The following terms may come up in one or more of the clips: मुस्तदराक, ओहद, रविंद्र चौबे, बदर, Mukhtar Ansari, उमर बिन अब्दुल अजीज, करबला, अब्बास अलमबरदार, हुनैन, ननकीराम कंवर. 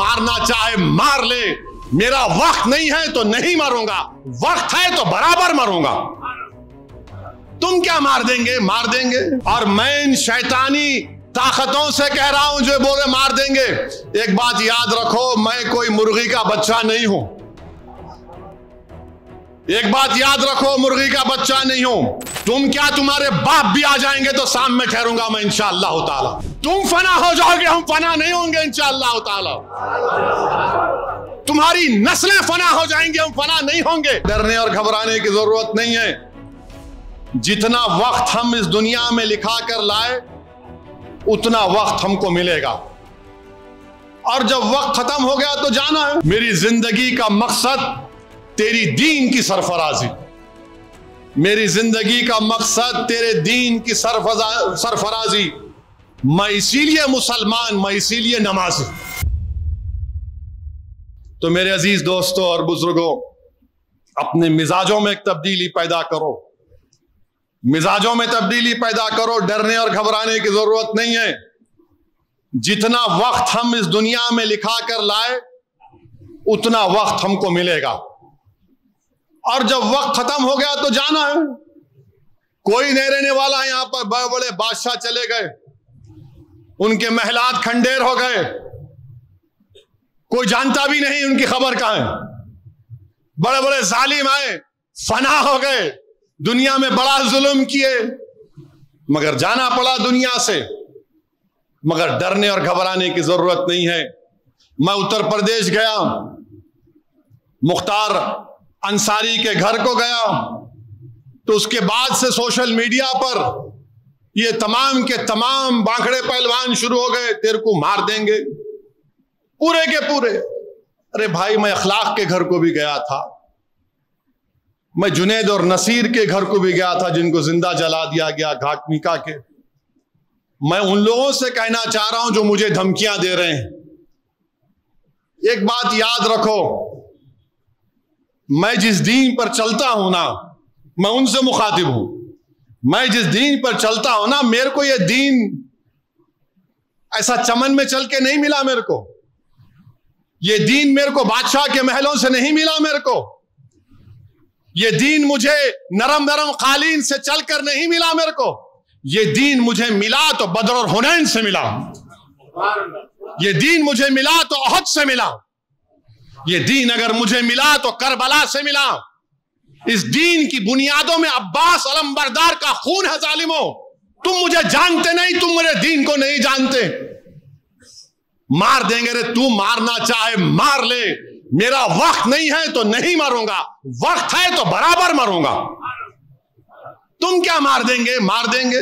मारना चाहे मार ले, मेरा वक्त नहीं है तो नहीं मारूंगा, वक्त है तो बराबर मारूंगा। तुम क्या मार देंगे, मार देंगे। और मैं इन शैतानी ताकतों से कह रहा हूं जो बोले मार देंगे, एक बात याद रखो, मैं कोई मुर्गी का बच्चा नहीं हूं। एक बात याद रखो, मुर्गी का बच्चा नहीं हूं। तुम क्या, तुम्हारे बाप भी आ जाएंगे तो सामने में ठहरूंगा मैं इंशाअल्लाह ताला। तुम फना हो जाओगे, हम फना नहीं होंगे इंशाअल्लाह ताला। तुम्हारी नस्लें फना हो जाएंगे, हम फना नहीं होंगे। डरने और घबराने की जरूरत नहीं है। जितना वक्त हम इस दुनिया में लिखा कर लाए उतना वक्त हमको मिलेगा, और जब वक्त खत्म हो गया तो जाना है। मेरी जिंदगी का मकसद तेरी दीन की सरफराजी, मेरी जिंदगी का मकसद तेरे दीन की सरफराजी। मैं इसीलिए मुसलमान, मैं इसीलिए नमाजी। तो मेरे अजीज दोस्तों और बुजुर्गों, अपने मिजाजों में एक तब्दीली पैदा करो, मिजाजों में तब्दीली पैदा करो। डरने और घबराने की जरूरत नहीं है। जितना वक्त हम इस दुनिया में लिखा कर लाए उतना वक्त हमको मिलेगा, और जब वक्त खत्म हो गया तो जाना है। कोई नहीं रहने वाला है यहां पर। बड़े बड़े बादशाह चले गए, उनके महलात खंडेर हो गए, कोई जानता भी नहीं उनकी खबर कहां है। बड़े बड़े जालिम आए, फना हो गए, दुनिया में बड़ा जुल्म किए, मगर जाना पड़ा दुनिया से। मगर डरने और घबराने की जरूरत नहीं है। मैं उत्तर प्रदेश गया, मुख्तार अंसारी के घर को गया, तो उसके बाद से सोशल मीडिया पर ये तमाम के तमाम बांकड़े पहलवान शुरू हो गए, तेरे को मार देंगे पूरे के पूरे। अरे भाई, मैं अखलाक के घर को भी गया था, मैं जुनेद और नसीर के घर को भी गया था जिनको जिंदा जला दिया गया घाटमिका के। मैं उन लोगों से कहना चाह रहा हूं जो मुझे धमकियां दे रहे हैं, एक बात याद रखो, मैं जिस दीन पर चलता हूं ना, मैं उनसे मुखातिब हूं। मैं जिस दीन पर चलता हूं ना, मेरे को यह दीन ऐसा चमन में चल के नहीं मिला। मेरे को यह दीन मेरे को बादशाह के महलों से नहीं मिला। मेरे को यह दीन मुझे नरम नरम कालीन से चलकर नहीं मिला। मेरे को यह दीन मुझे मिला तो बदर और हुनैन से मिला। यह दीन मुझे मिला तो ओहद से मिला। ये दीन अगर मुझे मिला तो करबला से मिला। इस दीन की बुनियादों में अब्बास अलमबरदार का खून है। जालिमो, तुम मुझे जानते नहीं, तुम मेरे दीन को नहीं जानते। मार देंगे। रे, तू मारना चाहे मार ले, मेरा वक्त नहीं है तो नहीं मारूंगा, वक्त है तो बराबर मारूंगा। तुम क्या मार देंगे, मार देंगे।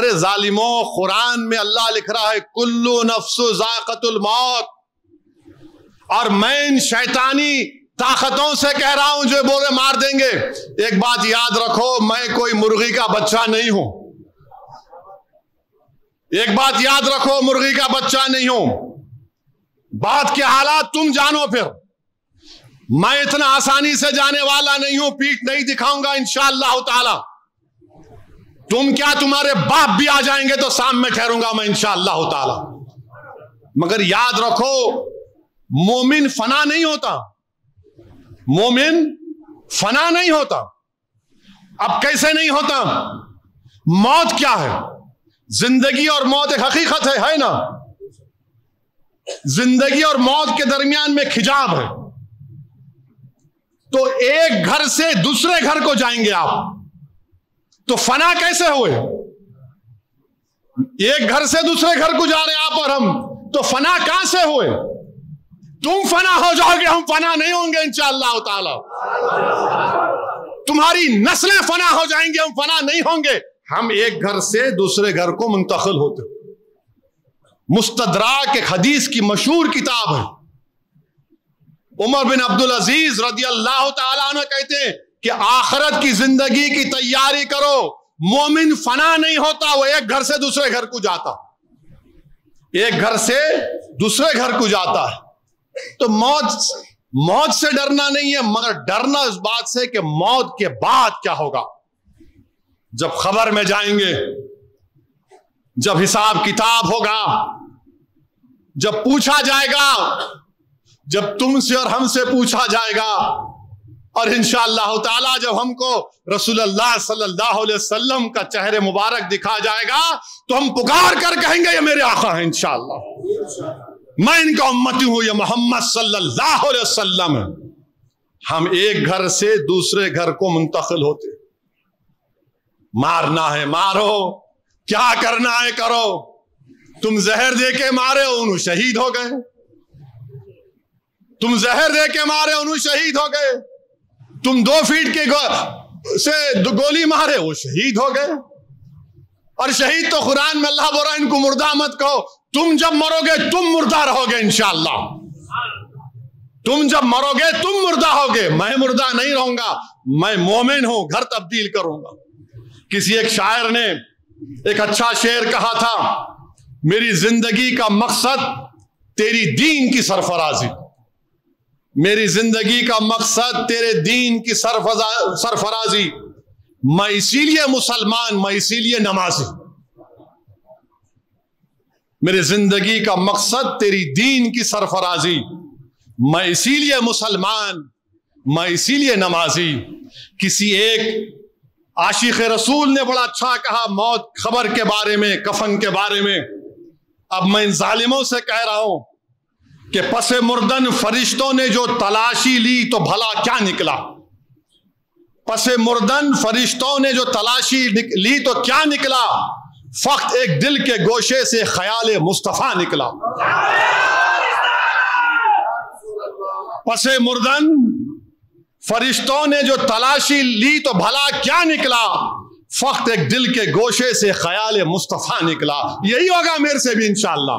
अरे जालिमो, कुरान में अल्लाह लिख रहा है कुल्लू नफ्सु जाकतुल मौत। और मैं इन शैतानी ताकतों से कह रहा हूं जो बोले मार देंगे, एक बात याद रखो, मैं कोई मुर्गी का बच्चा नहीं हूं। एक बात याद रखो, मुर्गी का बच्चा नहीं हूं। बात के हालात तुम जानो, फिर मैं इतना आसानी से जाने वाला नहीं हूं, पीठ नहीं दिखाऊंगा इंशाअल्लाह ताला। तुम क्या, तुम्हारे बाप भी आ जाएंगे तो सामने में ठहरूंगा मैं इंशाअल्लाह ताला। मगर याद रखो, मोमिन फना नहीं होता, मोमिन फना नहीं होता। अब कैसे नहीं होता? मौत क्या है? जिंदगी और मौत एक हकीकत है ना। जिंदगी और मौत के दरमियान में खिजाब है, तो एक घर से दूसरे घर को जाएंगे आप, तो फना कैसे हुए? एक घर से दूसरे घर को जा रहे आप और हम, तो फना कहां से हुए? तुम फना हो जाओगे, हम फना नहीं होंगे इंशाअल्लाह ताला। तुम्हारी नस्लें फना हो जाएंगे, हम फना नहीं होंगे। हम एक घर से दूसरे घर को मुंतकिल होते। मुस्तदराक एक हदीस की मशहूर किताब है। उमर बिन अब्दुल अजीज रदियल्लाहु ताला अन्हु कहते हैं कि आखिरत की जिंदगी की तैयारी करो। मोमिन फना नहीं होता, वो एक घर से दूसरे घर को जाता, एक घर से दूसरे घर को जाता है। तो मौत से डरना नहीं है, मगर डरना इस बात से कि मौत के बाद क्या होगा। जब खबर में जाएंगे, जब हिसाब किताब होगा, जब पूछा जाएगा, जब तुमसे और हमसे पूछा जाएगा, और इंशाअल्लाह ताला जब हमको रसूलुल्लाह सल्लल्लाहु अलैहि वसल्लम का चेहरे मुबारक दिखा जाएगा तो हम पुकार कर कहेंगे ये मेरे आका हैं। इंशाअल्लाह मैं इनका उम्मती हूं, ये मोहम्मद सल्लल्लाहु अलैहि वसल्लम है। हम एक घर से दूसरे घर को मुंतकिल होते। मारना है मारो, क्या करना है करो। तुम जहर दे के मारे उन्होंने शहीद हो गए, तुम जहर दे के मारे उन्होंने शहीद हो गए, तुम 2 फीट के गोली मारे वो शहीद हो गए। और शहीद तो कुरान में अल्लाह बोला इनको मुर्दा मत कहो, तुम जब मरोगे तुम मुर्दा रहोगे। इंशाअल्लाह तुम जब मरोगे तुम मुर्दा होगे, मैं मुर्दा नहीं रहूंगा, मैं मोमिन हूं, घर तब्दील करूंगा। किसी एक शायर ने एक अच्छा शेर कहा था, मेरी जिंदगी का मकसद तेरी दीन की सरफराजी, मेरी जिंदगी का मकसद तेरे दीन की सरफराजी, मैं इसीलिए मुसलमान, मैं इसीलिए नमाजी। मेरी जिंदगी का मकसद तेरी दीन की सरफराजी, मैं इसीलिए मुसलमान, मैं इसीलिए नमाजी। किसी एक आशिक रसूल ने बड़ा अच्छा कहा मौत खबर के बारे में, कफन के बारे में। अब मैं इन जालिमों से कह रहा हूं कि पसे मुर्दन फरिश्तों ने जो तलाशी ली तो भला क्या निकला, पसे मुर्दन फरिश्तों ने जो तलाशी ली तो क्या निकला, फक्त एक दिल के गोशे से ख्याल मुस्तफ़ा निकला। पसे मुर्दन फरिश्तों ने जो तलाशी ली तो भला क्या निकला, फक्त एक दिल के गोशे से ख्याल मुस्तफ़ा निकला। यही होगा मेरे से भी इंशाअल्लाह,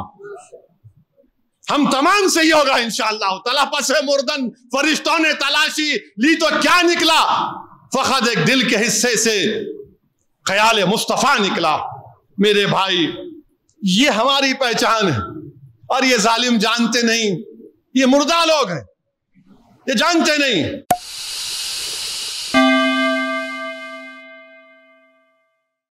हम तमाम से ही होगा इंशाअल्लाह ताला। पसे मुर्दन फरिश्तों ने तलाशी ली तो क्या निकला, फकत एक दिल के हिस्से से ख्याल मुस्तफ़ा निकला। मेरे भाई ये हमारी पहचान है, और ये जालिम जानते नहीं, ये मुर्दा लोग हैं, ये जानते नहीं।